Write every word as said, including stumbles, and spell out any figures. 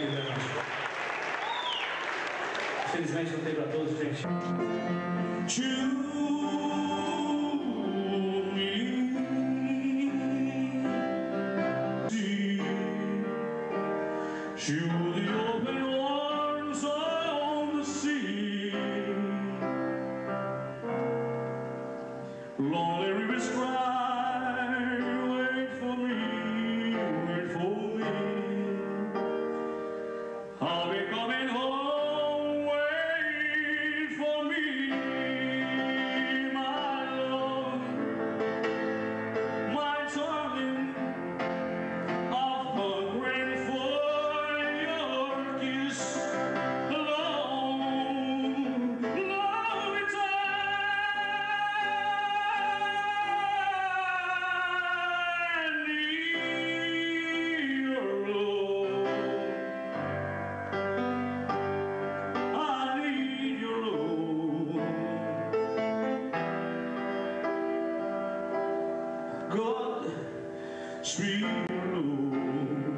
Thank you very much. Feliz noite não tem para todos, gente. She was the open arms on the sea. Lonely rivers cry, wait for me, wait for me. I'll be coming home, wait for me, my love, my darling. I've hungry for your kiss. Long, long time your love. I need your love. God, speak your love.